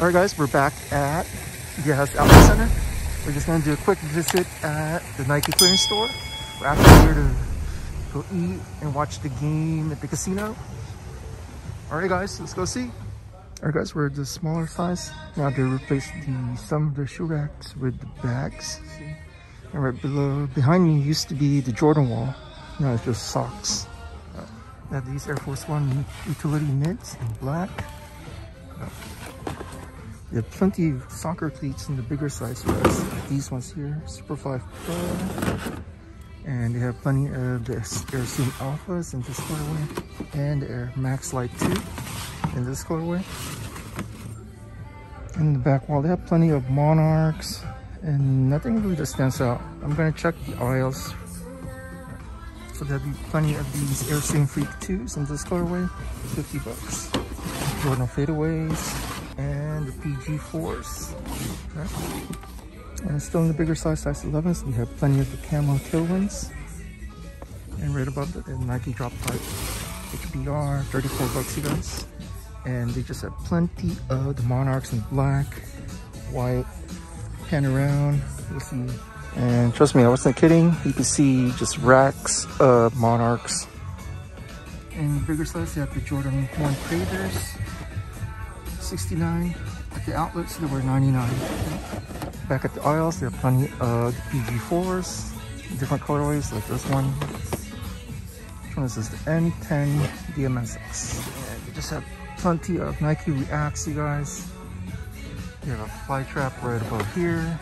All right, guys, we're back at Viejas Alpha Center. We're just going to do a quick visit at the Nike clearance store. We're actually here to go eat and watch the game at the casino. All right, guys, let's go see. All right, guys, we're the smaller size. Now they replaced some of the shoe racks with the bags. And right behind me used to be the Jordan wall. Now it's just socks. Now these Air Force One utility mitts in black. We have plenty of soccer cleats in the bigger size for us. These ones here, Super 5 Pro. And they have plenty of the Air Zoom Alphas in this colorway. And the Air Max Light 2 in this colorway. And in the back wall, they have plenty of Monarchs. And nothing really just stands out. I'm going to check the aisles. So there'll be plenty of these Air Zoom Freak Twos in this colorway, $50. Jordan fadeaways. And the PG fours. Okay. And still in the bigger size 11s, we have plenty of the camo tailwinds. And right above that, the Nike Drop pipe, HBR, $34, you guys. And they just have plenty of the Monarchs in black, white, pan around. You'll see. And trust me, I wasn't kidding. You can see just racks of Monarchs. And bigger size, they have the Jordan One Craters. $69 at the outlets, they were $99. Back at the aisles, there are plenty of PG4s, different colorways like this one. Which one is this? The N10 DMSX. And they just have plenty of Nike Reacts, you guys. You have a fly trap right above here.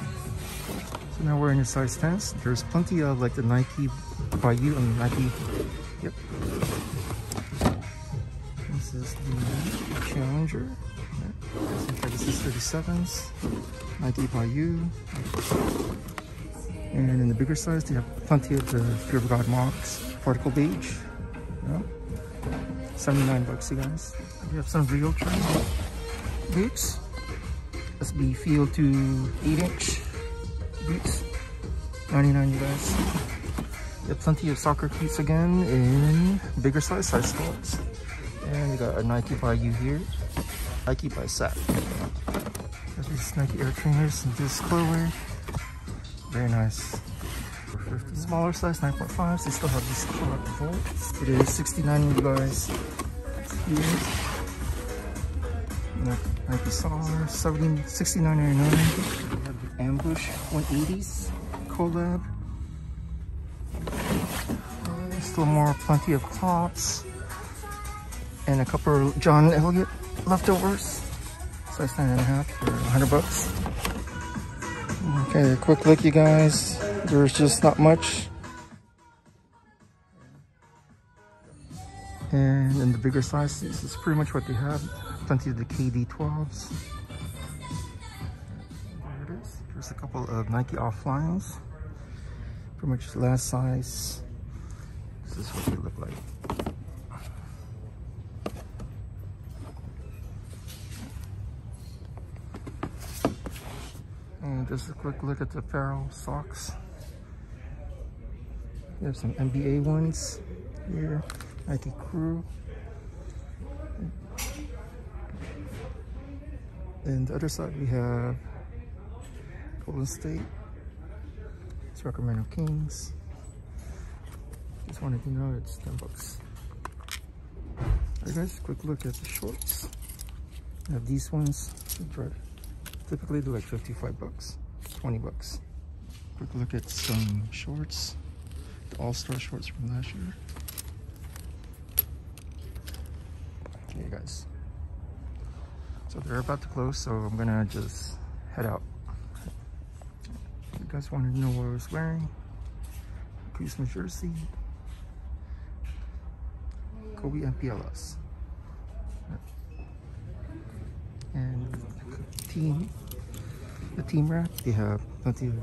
So now we're in the size 10s. There's plenty of like the Nike Bayou and Nike. Yep. This is the Challenger. This is 37s, Nike Bayou. And in the bigger size, they have plenty of the Fear of God mocks, Particle Beige. Yeah. $79, you guys. We have some real trim boots. SB Field 2 8-inch boots, $99, you guys. We have plenty of soccer cleats again in bigger size 12s. And we got a Nike Bayou here. Nike by Sack. There's these Nike Air Trainers in this colorway. Very nice. Smaller size, 9.5s. They still have these colored volts. It is $69, you guys. Here. Nike Solar, $69.99. Ambush 180s collab. And still more, plenty of clots. And a couple of John Elliott leftovers, size 9.5 for $100. Okay, a quick look, you guys. There's just not much. And in the bigger sizes, it's pretty much what they have. Plenty of the KD12s. There it is. There's a couple of Nike offlines. Pretty much last size. This is what they look like. And just a quick look at the apparel socks. We have some NBA ones here, Nike Crew. And the other side we have Golden State, Sacramento Kings. Just wanted to know it's $10. Alright, guys, quick look at the shorts. We have these ones. Typically they're like $55, $20. Quick look at some shorts, the All-Star shorts from last year. Okay, guys. So they're about to close, so I'm gonna just head out. If you guys wanted to know what I was wearing, crease my jersey, Kobe MPLS. And the team rack, they have plenty of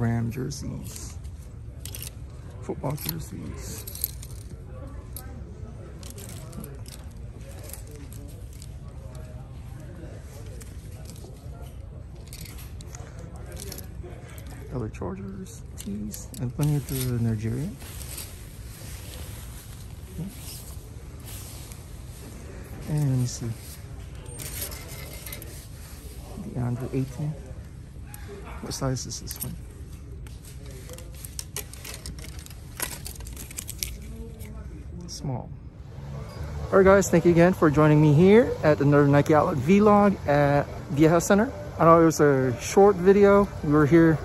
Ram jerseys, football jerseys. Other Chargers, tees, and plenty of the Nigerian. And let me see. 118. What size is this one? Small. All right, guys, thank you again for joining me here at another Nike Outlet Vlog at Viejas Center. I know it was a short video. We were here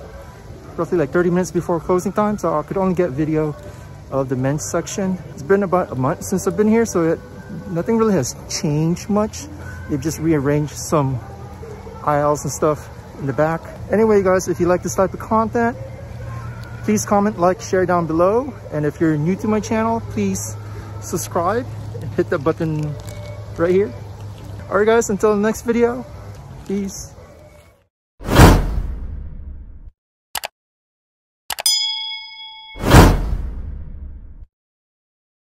roughly like 30 minutes before closing time, so I could only get video of the men's section. It's been about a month since I've been here, so nothing really has changed much. They've just rearranged some aisles and stuff in the back. Anyway, guys, if you like this type of content, please comment, like, share down below. And if you're new to my channel, please subscribe and hit that button right here. All right, guys, until the next video, peace.